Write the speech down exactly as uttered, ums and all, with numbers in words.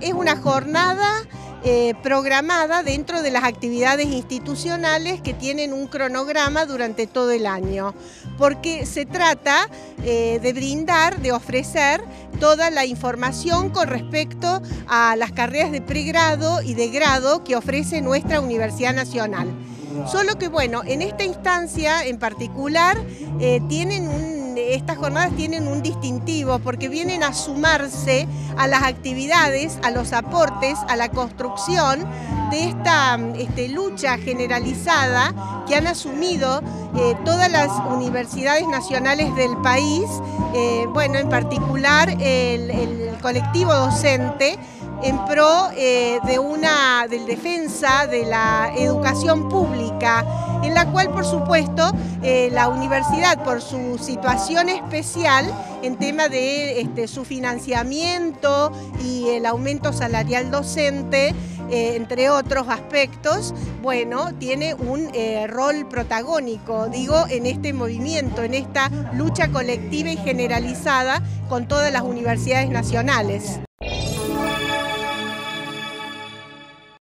Es una jornada eh, programada dentro de las actividades institucionales que tienen un cronograma durante todo el año, porque se trata eh, de brindar, de ofrecer toda la información con respecto a las carreras de pregrado y de grado que ofrece nuestra Universidad Nacional. Solo que bueno, en esta instancia en particular eh, tienen un Estas jornadas tienen un distintivo porque vienen a sumarse a las actividades, a los aportes, a la construcción de esta este, lucha generalizada que han asumido eh, todas las universidades nacionales del país, eh, bueno, en particular el, el colectivo docente, en pro eh, de una del defensa de la educación pública, en la cual por supuesto eh, la universidad por su situación especial en tema de este, su financiamiento y el aumento salarial docente, eh, entre otros aspectos, bueno, tiene un eh, rol protagónico, digo, en este movimiento, en esta lucha colectiva y generalizada con todas las universidades nacionales.